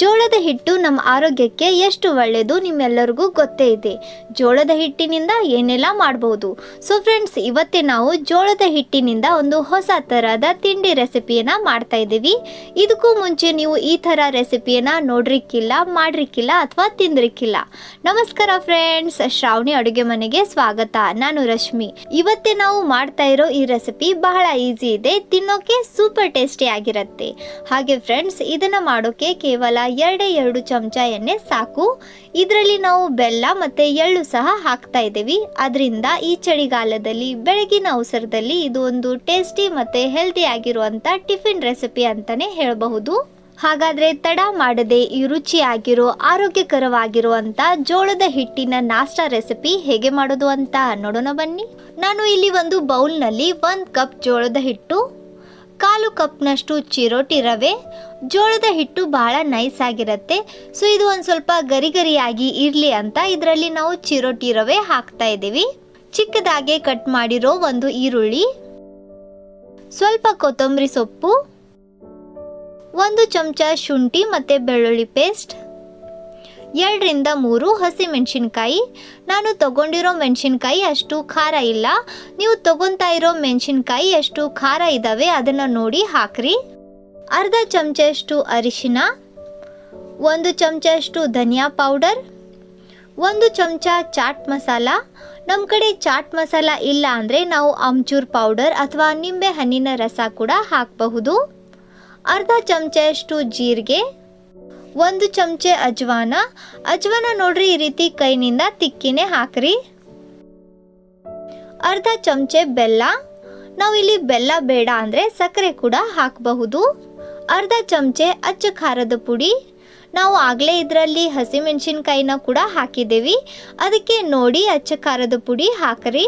ಜೋಳದ ಹಿಟ್ಟು ನಮ್ಮ ಆರೋಗ್ಯಕ್ಕೆ ಎಷ್ಟು ಒಳ್ಳೆಯದು ನಿಮ್ಮೆಲ್ಲರಿಗೂ ಗೊತ್ತೇ ಇದೆ। ಜೋಳದ ಹಿಟ್ಟಿನಿಂದ ಏನೆಲ್ಲ ಮಾಡಬಹುದು। ಸೋ ಫ್ರೆಂಡ್ಸ್, ಇವತ್ತೇ ನಾವು ಜೋಳದ ಹಿಟ್ಟಿನಿಂದ ಒಂದು ಹೊಸ ತರಹದ ತಿಂಡಿ ರೆಸಿಪಿಯನ್ನು ಮಾಡ್ತಾ ಇದ್ದೀವಿ। ಇದಕ್ಕೂ ಮುಂಚೆ ನೀವು ಈ ತರ ರೆಸಿಪಿಯನ್ನು ನೋಡ್ರಿಕ್ಕಿಲ್ಲ, ಮಾಡ್ರಿಕ್ಕಿಲ್ಲ ಅಥವಾ ತಿಂದ್ರಿಕ್ಕಿಲ್ಲ। ನಮಸ್ಕಾರ ಫ್ರೆಂಡ್ಸ್, ಶ್ರಾವಣಿ ಅಡುಗೆ ಮನೆಗೆ ಸ್ವಾಗತ। ನಾನು ರಶ್ಮಿ। ಇವತ್ತೇ ನಾವು ಮಾಡ್ತಾ ಇರೋ ಈ ರೆಸಿಪಿ ಬಹಳ ಈಸಿ ಇದೆ, ತಿನ್ನೋಕೆ ಸೂಪರ್ ಟೇಸ್ಟಿ ಆಗಿರುತ್ತೆ। ಹಾಗೆ ಫ್ರೆಂಡ್ಸ್, ಇದನ್ನ ಮಾಡೋಕೆ ಕೇವಲ ಎರಡೇ ಎರಡು ಚಮಚ ಎಣ್ಣೆ ಸಾಕು। ಇದರಲ್ಲಿ ನಾವು ಬೆಲ್ಲ ಮತ್ತೆ ಎಳ್ಳು ಸಹ ಹಾಕ್ತಾ ಇದ್ದೀವಿ, ಅದರಿಂದ ಈ ಚಳಿಗಾಲದಲ್ಲಿ ಬೆಳಗಿನ ಅವಸರದಲ್ಲಿ ಇದು ಒಂದು ಟೇಸ್ಟಿ ಮತ್ತೆ ಹೆಲ್ದಿ ಆಗಿರುವಂತ ಟಿಫಿನ್ ರೆಸಿಪಿ ಅಂತಾನೆ ಹೇಳಬಹುದು। ಹಾಗಾದರೆ ತಡ ಮಾಡದೆ ಈ ರುಚಿಯಾಗಿರೋ ಆರೋಗ್ಯಕರವಾಗಿರುವಂಥ ಜೋಳದ ಹಿಟ್ಟಿನ ನಾಷ್ಟಾ ರೆಸಿಪಿ ಹೇಗೆ ಮಾಡೋದು ಅಂತ ನೋಡೋಣ ಬನ್ನಿ। ನಾನು ಇಲ್ಲಿ ಒಂದು ಬೌಲ್ನಲ್ಲಿ 1 ಕಪ್ ಜೋಳದ ಹಿಟ್ಟು, 1/4 ಕಪ್ನಷ್ಟು ಚಿರೋಟಿ ರವೆ। ಜೋಳದ ಹಿಟ್ಟು ಬಹಳ ನೈಸ್ ಆಗಿರುತ್ತೆ, ಸೊ ಇದು ಒಂದು ಸ್ವಲ್ಪ ಗರಿ ಗರಿಯಾಗಿ ಇರಲಿ ಅಂತ ಇದರಲ್ಲಿ ನಾವು ಚಿರೋಟಿ ರವೆ ಹಾಕ್ತಾ ಇದ್ದೀವಿ। ಚಿಕ್ಕದಾಗೆ ಕಟ್ ಮಾಡಿರೋ ಒಂದು ಈರುಳ್ಳಿ, ಸ್ವಲ್ಪ ಕೊತ್ತಂಬರಿ ಸೊಪ್ಪು, 1 ಚಮಚ ಶುಂಠಿ ಮತ್ತು ಬೆಳ್ಳುಳ್ಳಿ ಪೇಸ್ಟ್, 2 ರಿಂದ 3 ಹಸಿ ಮೆಣಸಿನ್ಕಾಯಿ। ನಾನು ತಗೊಂಡಿರೋ ಮೆಣಸಿನ್ಕಾಯಿ ಅಷ್ಟು ಖಾರ ಇಲ್ಲ, ನೀವು ತಗೊತಾ ಇರೋ ಮೆಣಸಿನ್ಕಾಯಿ ಎಷ್ಟು ಖಾರ ಇದ್ದಾವೆ ಅದನ್ನು ನೋಡಿ ಹಾಕ್ರಿ। 1/2 ಚಮಚಷ್ಟು ಅರಿಶಿನ, 1 ಚಮಚಷ್ಟು ಧನಿಯಾ ಪೌಡರ್, 1 ಚಮಚ ಚಾಟ್ ಮಸಾಲ। ನಮ್ಮ ಕಡೆ ಚಾಟ್ ಮಸಾಲ ಇಲ್ಲ ಅಂದರೆ ನಾವು ಆಮ್ಚೂರ್ ಪೌಡರ್ ಅಥವಾ ನಿಂಬೆ ಹಣ್ಣಿನ ರಸ ಕೂಡ ಹಾಕಬಹುದು। 1/2 ಚಮಚಷ್ಟು ಜೀರಿಗೆ, 1 ಚಮಚ ಅಜ್ವಾನ। ಅಜ್ವಾನ ನೋಡ್ರಿ ಈ ರೀತಿ ಕೈನಿಂದ ತಿಕ್ಕಿನೇ ಹಾಕ್ರಿ। 1/2 ಚಮಚ ಬೆಲ್ಲ, ನಾವು ಇಲ್ಲಿ ಬೆಲ್ಲ ಬೇಡ ಅಂದರೆ ಸಕ್ಕರೆ ಕೂಡ ಹಾಕಬಹುದು। 1/2 ಚಮಚ ಅಚ್ಚ ಖಾರದ ಪುಡಿ, ನಾವು ಆಗಲೇ ಇದರಲ್ಲಿ ಹಸಿಮೆಣಸಿನ್ಕಾಯಿನ ಕೂಡ ಹಾಕಿದ್ದೀವಿ, ಅದಕ್ಕೆ ನೋಡಿ ಅಚ್ಚ ಖಾರದ ಪುಡಿ ಹಾಕ್ರಿ।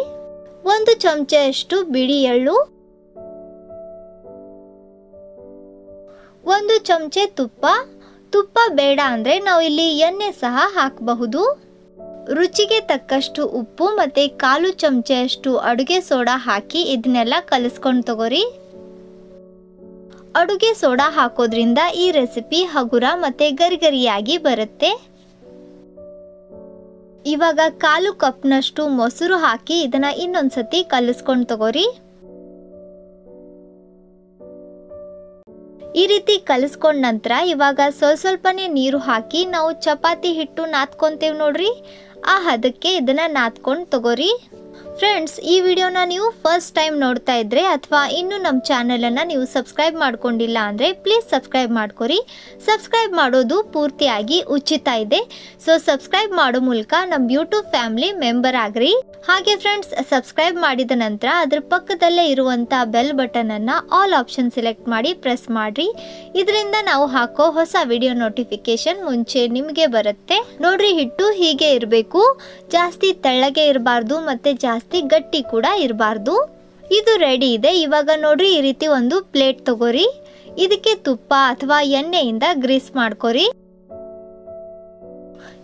1 ಚಮಚಷ್ಟು ಬಿಳಿ ಎಳ್ಳು, 1 ಚಮಚ ತುಪ್ಪ। ತುಪ್ಪ ಬೇಡ ಅಂದರೆ ನಾವು ಇಲ್ಲಿ ಎಣ್ಣೆ ಸಹ ಹಾಕಬಹುದು। ರುಚಿಗೆ ತಕ್ಕಷ್ಟು ಉಪ್ಪು ಮತ್ತು 1/4 ಚಮಚಷ್ಟು ಅಡುಗೆ ಸೋಡಾ ಹಾಕಿ ಇದನ್ನೆಲ್ಲ ಕಲಿಸ್ಕೊಂಡು ತಗೋರಿ। ಅಡುಗೆ ಸೋಡಾ ಹಾಕೋದ್ರಿಂದ ಈ ರೆಸಿಪಿ ಹಗುರ ಮತ್ತು ಗರಿಗರಿಯಾಗಿ ಬರುತ್ತೆ। ಇವಾಗ 1/4 ಕಪ್ನಷ್ಟು ಮೊಸರು ಹಾಕಿ ಇದನ್ನು ಇನ್ನೊಂದ್ಸತಿ ಕಲಿಸ್ಕೊಂಡು ತಗೋರಿ। ಈ ರೀತಿ ಕಲಿಸ್ಕೊಂಡ ನಂತರ ಇವಾಗ ಸ್ವಲ್ಪನೇ ನೀರು ಹಾಕಿ ನಾವು ಚಪಾತಿ ಹಿಟ್ಟು ನಾದ್ಕೊಂತೇವೆ ನೋಡ್ರಿ, ಆ ಹದಕ್ಕೆ ಇದನ್ನು ನಾದ್ಕೊಂಡು ತಗೋರಿ। ಫ್ರೆಂಡ್ಸ್, ಈ ವಿಡಿಯೋನ ನೀವು ಫಸ್ಟ್ ಟೈಮ್ ನೋಡ್ತಾ ಇದ್ರೆ ಅಥವಾ ಇನ್ನೂ ನಮ್ಮ ಚಾನಲನ್ನು ನೀವು ಸಬ್ಸ್ಕ್ರೈಬ್ ಮಾಡ್ಕೊಂಡಿಲ್ಲ ಅಂದರೆ ಪ್ಲೀಸ್ ಸಬ್ಸ್ಕ್ರೈಬ್ ಮಾಡ್ಕೊರಿ। ಸಬ್ಸ್ಕ್ರೈಬ್ ಮಾಡೋದು ಪೂರ್ತಿಯಾಗಿ ಉಚಿತ ಇದೆ, ಸೊ ಸಬ್ಸ್ಕ್ರೈಬ್ ಮಾಡೋ ಮೂಲಕ ನಮ್ಮ ಯೂಟ್ಯೂಬ್ ಫ್ಯಾಮಿಲಿ ಮೆಂಬರ್ ಆಗ್ರಿ। ಹಾಗೆ ಫ್ರೆಂಡ್ಸ್, ಸಬ್ಸ್ಕ್ರೈಬ್ ಮಾಡಿದ ನಂತರ ಅದರ ಪಕ್ಕದಲ್ಲೇ ಇರುವಂಥ ಬೆಲ್ ಬಟನನ್ನು ಆಲ್ ಆಪ್ಷನ್ ಸೆಲೆಕ್ಟ್ ಮಾಡಿ ಪ್ರೆಸ್ ಮಾಡಿರಿ, ಇದರಿಂದ ನಾವು ಹಾಕೋ ಹೊಸ ವಿಡಿಯೋ ನೋಟಿಫಿಕೇಶನ್ ಮುಂಚೆ ನಿಮಗೆ ಬರುತ್ತೆ। ನೋಡ್ರಿ, ಹಿಟ್ಟು ಹೀಗೆ ಇರಬೇಕು, ಜಾಸ್ತಿ ತೆಳ್ಳಗೆ ಇರಬಾರ್ದು ಮತ್ತು ಜಾಸ್ತಿ ಗಟ್ಟಿ ಕೂಡ ಇರಬಾರ್ದು। ಇದು ರೆಡಿ ಇದೆ। ಇವಾಗ ನೋಡ್ರಿ, ಈ ರೀತಿ ಒಂದು ಪ್ಲೇಟ್ ತಗೋರಿ, ಇದಕ್ಕೆ ತುಪ್ಪ ಅಥವಾ ಎಣ್ಣೆಯಿಂದ ಗ್ರೀಸ್ ಮಾಡ್ಕೊರಿ।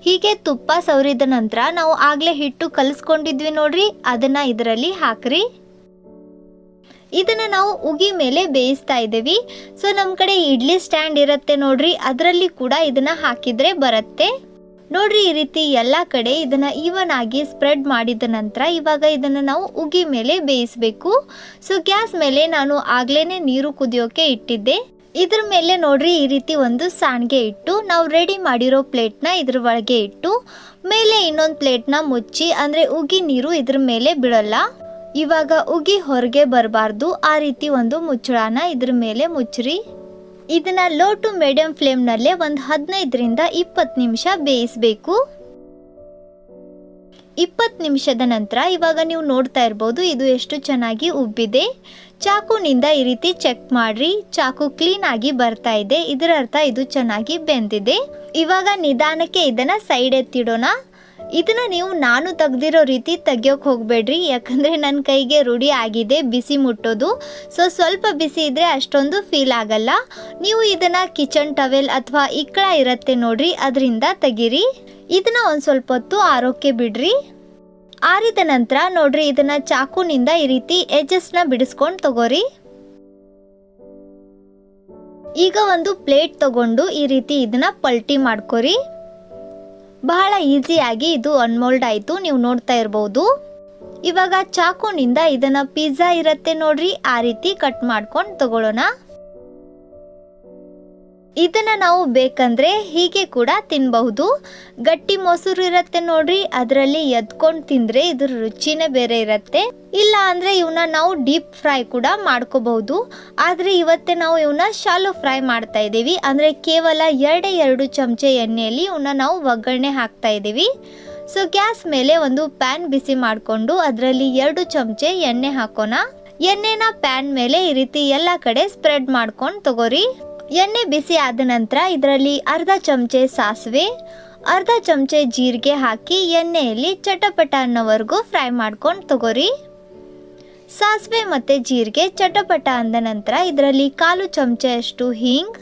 ಹೀಗೆ ತುಪ್ಪ ಸವರಿದ ನಂತರ ನಾವು ಆಗಲೇ ಹಿಟ್ಟು ಕಲಿಸ್ಕೊಂಡಿದ್ವಿ ನೋಡ್ರಿ, ಅದನ್ನು ಇದರಲ್ಲಿ ಹಾಕ್ರಿ। ಇದನ್ನು ನಾವು ಉಗಿ ಮೇಲೆ ಬೇಯಿಸ್ತಾ ಇದ್ದೀವಿ, ಸೊ ನಮ್ಮ ಕಡೆ ಇಡ್ಲಿ ಸ್ಟ್ಯಾಂಡ್ ಇರುತ್ತೆ ನೋಡ್ರಿ, ಅದರಲ್ಲಿ ಕೂಡ ಇದನ್ನು ಹಾಕಿದರೆ ಬರುತ್ತೆ ನೋಡ್ರಿ। ಈ ರೀತಿ ಎಲ್ಲ ಕಡೆ ಇದನ್ನು ಈವನ್ ಆಗಿ ಸ್ಪ್ರೆಡ್ ಮಾಡಿದ ನಂತರ ಇವಾಗ ಇದನ್ನು ನಾವು ಉಗಿ ಮೇಲೆ ಬೇಯಿಸಬೇಕು। ಸೊ ಗ್ಯಾಸ್ ಮೇಲೆ ನಾನು ಆಗಲೇ ನೀರು ಕುದಿಯೋಕೆ ಇಟ್ಟಿದ್ದೆ, ಇದ್ರ ಮೇಲೆ ನೋಡ್ರಿ ಈ ರೀತಿ ಒಂದು ಸಾಣಿಗೆ ಇಟ್ಟು ನಾವು ರೆಡಿ ಮಾಡಿರೋ ಪ್ಲೇಟ್ನ ಇದ್ರ ಒಳಗೆ ಇಟ್ಟು ಮೇಲೆ ಇನ್ನೊಂದು ಪ್ಲೇಟ್ನ ಮುಚ್ಚಿ, ಅಂದರೆ ಉಗಿ ನೀರು ಇದ್ರ ಮೇಲೆ ಬಿಡೋಲ್ಲ, ಇವಾಗ ಉಗಿ ಹೊರಗೆ ಬರಬಾರ್ದು ಆ ರೀತಿ ಒಂದು ಮುಚ್ಚಳನ ಇದ್ರ ಮೇಲೆ ಮುಚ್ಚ್ರಿ। ಇದನ್ನ ಲೋ ಟು ಮೀಡಿಯಂ ಫ್ಲೇಮ್ನಲ್ಲೇ ಒಂದು 15 ರಿಂದ 20 ನಿಮಿಷ ಬೇಯಿಸಬೇಕು। 20 ನಿಮಿಷದ ನಂತರ ಇವಾಗ ನೀವು ನೋಡ್ತಾ ಇರ್ಬೋದು ಇದು ಎಷ್ಟು ಚೆನ್ನಾಗಿ ಉಬ್ಬಿದೆ। ಚಾಕುನಿಂದ ಈ ರೀತಿ ಚೆಕ್ ಮಾಡಿರಿ, ಚಾಕು ಕ್ಲೀನ್ ಆಗಿ ಬರ್ತಾ ಇದೆ, ಇದರ ಅರ್ಥ ಇದು ಚೆನ್ನಾಗಿ ಬೆಂದಿದೆ। ಇವಾಗ ನಿಧಾನಕ್ಕೆ ಇದನ್ನು ಸೈಡ್ ಎತ್ತಿಡೋಣ। ಇದನ್ನು ನೀವು ನಾನು ತೆಗ್ದಿರೋ ರೀತಿ ತೆಗಿಯೋಕೆ ಹೋಗಬೇಡ್ರಿ, ಯಾಕಂದರೆ ನನ್ನ ಕೈಗೆ ರೂಢಿ ಆಗಿದೆ ಬಿಸಿ ಮುಟ್ಟೋದು, ಸೊ ಸ್ವಲ್ಪ ಬಿಸಿ ಇದ್ದರೆ ಅಷ್ಟೊಂದು ಫೀಲ್ ಆಗಲ್ಲ। ನೀವು ಇದನ್ನು ಕಿಚನ್ ಟವೆಲ್ ಅಥವಾ ಇಕ್ಕಳ ಇರುತ್ತೆ ನೋಡ್ರಿ ಅದರಿಂದ ತೆಗೀರಿ। ಇದನ್ನು ಒಂದು ಸ್ವಲ್ಪ ಹೊತ್ತು ಆರೋಕೆ ಬಿಡ್ರಿ। ಆರಿದ ನಂತರ ನೋಡ್ರಿ ಇದನ್ನು ಚಾಕುನಿಂದ ಈ ರೀತಿ ಎಡ್ಜಸ್ನ ಬಿಡಿಸ್ಕೊಂಡು ತಗೋರಿ। ಈಗ ಒಂದು ಪ್ಲೇಟ್ ತಗೊಂಡು ಈ ರೀತಿ ಇದನ್ನ ಪಲ್ಟಿ ಮಾಡ್ಕೊರಿ. ಬಹಳ ಈಜಿಯಾಗಿ ಇದು ಅನ್ಮೋಲ್ಡ್ ಆಯಿತು, ನೀವು ನೋಡ್ತಾ ಇರಬಹುದು. ಇವಾಗ ಚಾಕುನಿಂದ ಇದನ್ನ ಪಿಜ್ಜಾ ಇರುತ್ತೆ ನೋಡ್ರಿ, ಆ ರೀತಿ ಕಟ್ ಮಾಡ್ಕೊಂಡು ತಗೊಳ್ಳೋಣ. ಇದನ್ನ ನಾವು ಬೇಕಂದ್ರೆ ಹೀಗೆ ಕೂಡ ತಿನ್ನಬಹುದು. ಗಟ್ಟಿ ಮೊಸರು ಇರುತ್ತೆ ನೋಡ್ರಿ, ಅದರಲ್ಲಿ ಎದ್ಕೊಂಡು ತಿಂದ್ರೆ ಇದ್ರ ರುಚಿನೇ ಬೇರೆ ಇರುತ್ತೆ. ಇಲ್ಲ ಅಂದ್ರೆ ಇವನ್ನ ನಾವು ಡೀಪ್ ಫ್ರೈ ಕೂಡ ಮಾಡ್ಕೋಬಹುದು. ಆದ್ರೆ ಇವತ್ತೇ ನಾವು ಇವನ್ನ ಶಾಲೋ ಫ್ರೈ ಮಾಡ್ತಾ ಇದ್ದೀವಿ. ಅಂದ್ರೆ ಕೇವಲ 2 ಚಮಚೆ ಎಣ್ಣೆಯಲ್ಲಿ ಇವನ್ನ ನಾವು ಒಗ್ಗರಣೆ ಹಾಕ್ತಾ ಇದ್ದೀವಿ. ಸೊ ಗ್ಯಾಸ್ ಮೇಲೆ ಒಂದು ಪ್ಯಾನ್ ಬಿಸಿ ಮಾಡಿಕೊಂಡು ಅದರಲ್ಲಿ 2 ಚಮಚೆ ಎಣ್ಣೆ ಹಾಕೋಣ. ಎಣ್ಣೆನ ಪ್ಯಾನ್ ಮೇಲೆ ಈ ರೀತಿ ಎಲ್ಲ ಕಡೆ ಸ್ಪ್ರೆಡ್ ಮಾಡ್ಕೊಂಡು ತಗೋರಿ. ಎಣ್ಣೆ ಬಿಸಿ ಆದ ನಂತರ ಇದರಲ್ಲಿ ಅರ್ಧ ಚಮಚೆ ಸಾಸಿವೆ, ಅರ್ಧ ಚಮಚೆ ಜೀರಿಗೆ ಹಾಕಿ ಎಣ್ಣೆಯಲ್ಲಿ ಚಟಪಟ ಅನ್ನೋವರೆಗೂ ಫ್ರೈ ಮಾಡ್ಕೊಂಡು ತಗೋರಿ. ಸಾಸಿವೆ ಮತ್ತು ಜೀರಿಗೆ ಚಟಪಟ ಅಂದ ನಂತರ ಇದರಲ್ಲಿ 1/4 ಚಮಚೆಯಷ್ಟು ಹೀಂಗ್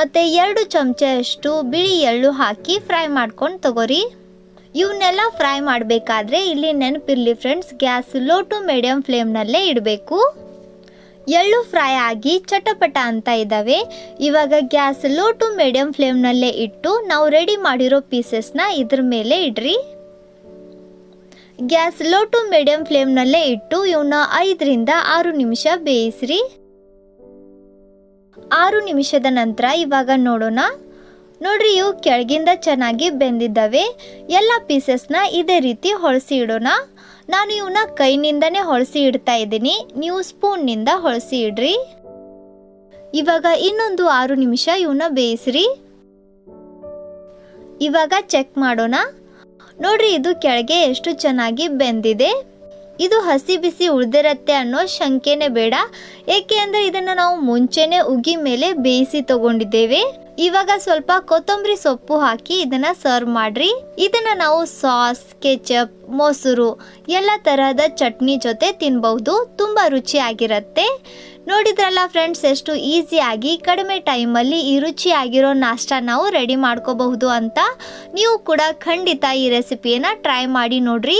ಮತ್ತು 2 ಚಮಚೆಯಷ್ಟು ಬಿಳಿ ಎಳ್ಳು ಹಾಕಿ ಫ್ರೈ ಮಾಡ್ಕೊಂಡು ತಗೋರಿ. ಇವನ್ನೆಲ್ಲ ಫ್ರೈ ಮಾಡಬೇಕಾದ್ರೆ ಇಲ್ಲಿ ನೆನಪಿರಲಿ friends, gas low to medium ಫ್ಲೇಮ್ನಲ್ಲೇ ಇಡಬೇಕು. ಎಳ್ಳು ಫ್ರೈ ಆಗಿ ಚಟಪಟ ಅಂತ ಇದ್ದಾವೆ. ಇವಾಗ ಗ್ಯಾಸ್ ಲೋ ಟು ಮೀಡಿಯಂ ಫ್ಲೇಮ್ನಲ್ಲೇ ಇಟ್ಟು ನಾವು ರೆಡಿ ಮಾಡಿರೋ ಪೀಸಸ್ನ ಇದ್ರ ಮೇಲೆ ಇಡ್ರಿ. ಗ್ಯಾಸ್ ಲೋ ಟು ಮೀಡಿಯಂ ಫ್ಲೇಮ್ನಲ್ಲೇ ಇಟ್ಟು ಇವನ್ನ 5 ರಿಂದ 6 ನಿಮಿಷ ಬೇಯಿಸ್ರಿ. 6 ನಿಮಿಷದ ನಂತರ ಇವಾಗ ನೋಡೋಣ. ನೋಡ್ರಿ ಇವು ಕೆಳಗಿಂದ ಚೆನ್ನಾಗಿ ಬೆಂದಿದ್ದಾವೆ. ಎಲ್ಲ ಪೀಸಸ್ನ ಇದೇ ರೀತಿ ಹೊಳಸಿ ಇಡೋಣ. ನಾನು ಇವನ್ನ ಕೈನಿಂದನೇ ಹೊಳಸಿ ಇಡ್ತಾ ಇದ್ದೀನಿ, ನೀವು ಸ್ಪೂನ್ನಿಂದ ಹೊಳಸಿ ಇಡ್ರಿ. ಇವಾಗ ಇನ್ನೊಂದು 6 ನಿಮಿಷ ಇವನ್ನ ಬೇಯಿಸ್ರಿ. ಇವಾಗ ಚೆಕ್ ಮಾಡೋಣ. ನೋಡ್ರಿ ಇದು ಕೆಳಗೆ ಎಷ್ಟು ಚೆನ್ನಾಗಿ ಬೆಂದಿದೆ. ಇದು ಹಸಿ ಬಿಸಿ ಉಳಿದಿರತ್ತೆ ಅನ್ನೋ ಶಂಕೆನೇ ಬೇಡ, ಏಕೆ ಅಂದರೆ ಇದನ್ನು ನಾವು ಮುಂಚೆನೇ ಉಗಿ ಮೇಲೆ ಬೇಯಿಸಿ ತಗೊಂಡಿದ್ದೇವೆ. ಇವಾಗ ಸ್ವಲ್ಪ ಕೊತ್ತಂಬರಿ ಸೊಪ್ಪು ಹಾಕಿ ಇದನ್ನ ಸರ್ವ್ ಮಾಡ್ರಿ. ಇದನ್ನ ನಾವು ಸಾಸ್, ಕೆಚಪ್, ಮೊಸರು ಎಲ್ಲ ತರಹದ ಚಟ್ನಿ ಜೊತೆ ತಿನ್ಬಹುದು. ತುಂಬಾ ರುಚಿಯಾಗಿರುತ್ತೆ. ನೋಡಿದ್ರಲ್ಲ ಫ್ರೆಂಡ್ಸ್, ಎಷ್ಟು ಈಸಿಯಾಗಿ ಕಡಿಮೆ ಟೈಮಲ್ಲಿ ಈ ರುಚಿಯಾಗಿರೋ ನಾಷ್ಟ ನಾವು ರೆಡಿ ಮಾಡ್ಕೋಬಹುದು ಅಂತ. ನೀವು ಕೂಡ ಖಂಡಿತ ಈ ರೆಸಿಪಿಯನ್ನು ಟ್ರೈ ಮಾಡಿ ನೋಡ್ರಿ.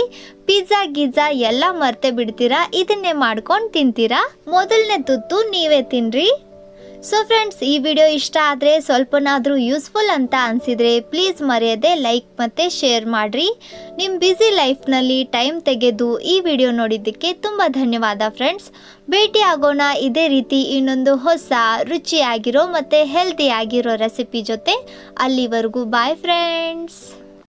ಪಿಜ್ಜಾ ಗಿಜ್ಜಾ ಎಲ್ಲ ಮರ್ತೆ ಬಿಡ್ತೀರಾ, ಇದನ್ನೇ ಮಾಡ್ಕೊಂಡು ತಿಂತೀರಾ. ಮೊದಲನೇ ತುತ್ತು ನೀವೇ ತಿನ್ರಿ. ಸೊ ಫ್ರೆಂಡ್ಸ್, ಈ ವಿಡಿಯೋ ಇಷ್ಟ ಆದರೆ ಸ್ವಲ್ಪನಾದರೂ ಯೂಸ್ಫುಲ್ ಅಂತ ಅನಿಸಿದರೆ ಪ್ಲೀಸ್ ಮರೆಯದೆ ಲೈಕ್ ಮತ್ತು ಶೇರ್ ಮಾಡಿರಿ. ನಿಮ್ಮ ಬ್ಯುಸಿ ಲೈಫ್ನಲ್ಲಿ ಟೈಮ್ ತೆಗೆದು ಈ ವಿಡಿಯೋ ನೋಡಿದ್ದಕ್ಕೆ ತುಂಬ ಧನ್ಯವಾದ ಫ್ರೆಂಡ್ಸ್. ಭೇಟಿಯಾಗೋಣ ಇದೇ ರೀತಿ ಇನ್ನೊಂದು ಹೊಸ ರುಚಿಯಾಗಿರೋ ಮತ್ತು ಹೆಲ್ತಿಯಾಗಿರೋ ರೆಸಿಪಿ ಜೊತೆ. ಅಲ್ಲಿವರೆಗೂ ಬಾಯ್ ಫ್ರೆಂಡ್ಸ್.